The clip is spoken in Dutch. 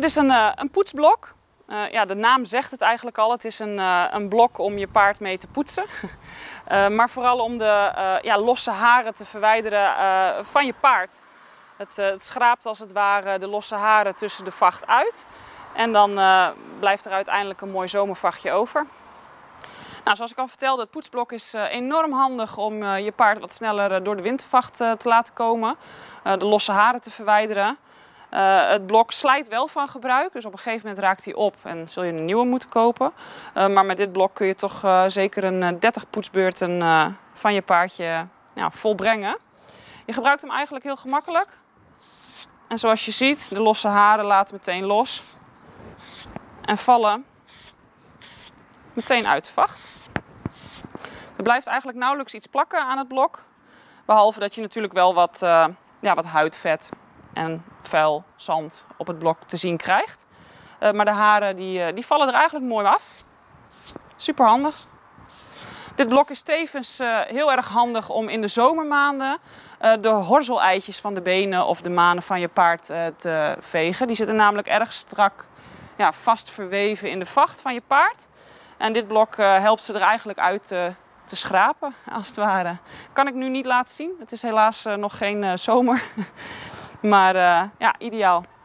Dit is een poetsblok. Ja, de naam zegt het eigenlijk al. Het is een blok om je paard mee te poetsen. Maar vooral om de losse haren te verwijderen van je paard. Het schraapt als het ware de losse haren tussen de vacht uit. En dan blijft er uiteindelijk een mooi zomervachtje over. Nou, zoals ik al vertelde, het poetsblok is enorm handig om je paard wat sneller door de wintervacht te laten komen. De losse haren te verwijderen. Het blok slijt wel van gebruik, dus op een gegeven moment raakt hij op en zul je een nieuwe moeten kopen. Maar met dit blok kun je toch zeker een 30 poetsbeurten van je paardje volbrengen. Je gebruikt hem eigenlijk heel gemakkelijk. En zoals je ziet, de losse haren laten meteen los en vallen meteen uit de vacht. Er blijft eigenlijk nauwelijks iets plakken aan het blok, behalve dat je natuurlijk wel wat huidvet en vuil, zand op het blok te zien krijgt. Maar de haren die vallen er eigenlijk mooi af. Super handig. Dit blok is tevens heel erg handig om in de zomermaanden de horzeleitjes van de benen of de manen van je paard te vegen. Die zitten namelijk erg strak vast verweven in de vacht van je paard. En dit blok helpt ze er eigenlijk uit te schrapen, als het ware. Kan ik nu niet laten zien. Het is helaas nog geen zomer. Maar ideaal.